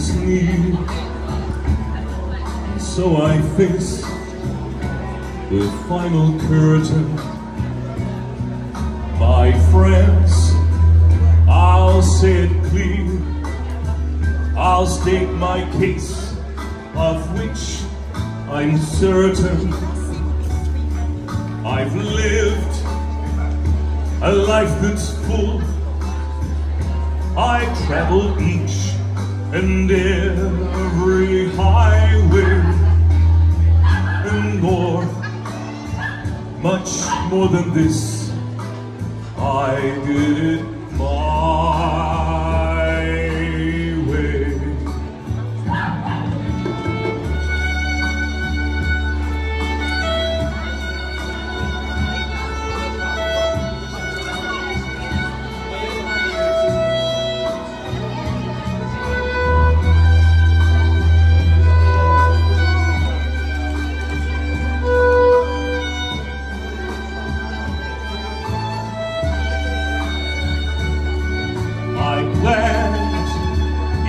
was needed, so I fixed the final curtain. My friends, I'll say it clear, I'll state my case, of which I'm certain. I've lived a life that's full, I travel each and every highway and more, much more than this. I did it my way.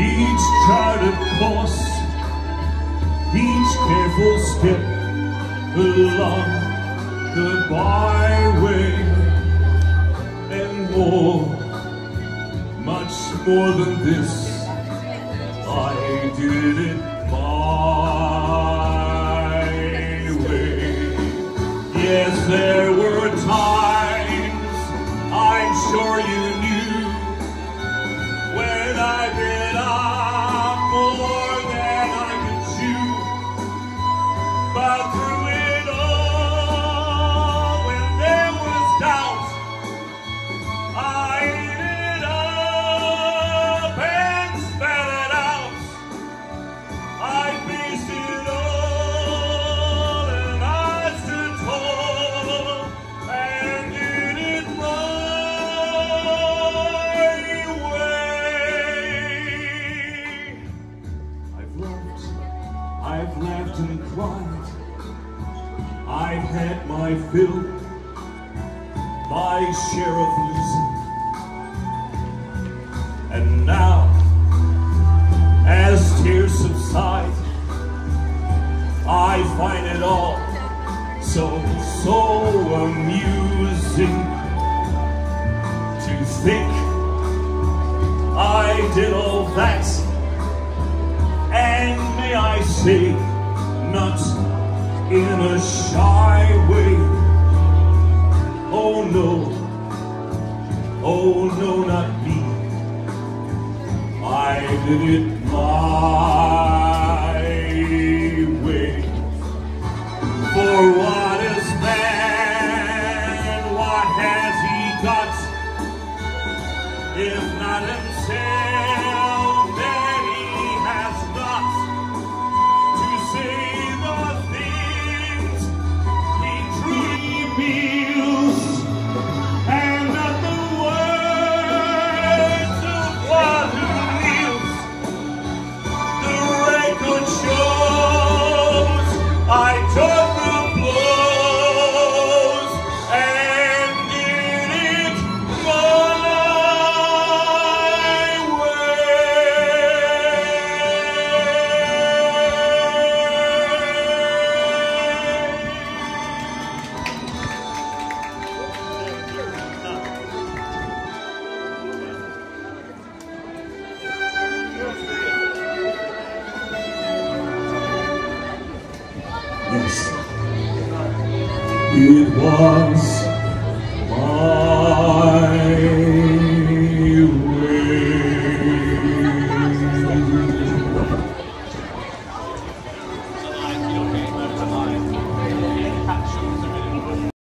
Each charted course, each careful step along the byway, and more, much more than this, I did it my way. Yes, there were times, I'm sure you knew, when I did more than I could chew. But through it all, when there was doubt, I ate it up and spat it out. I faced it all and I stood tall and did it my way. I've laughed and cried, I've had my fill, my share of losing. And now, as tears subside, I find it all so amusing to think I did all that. And may I say, not in a shy way. Oh no, not me. I did it my way. For what is man? What has he got? If not himself, then he has not. Yes, it was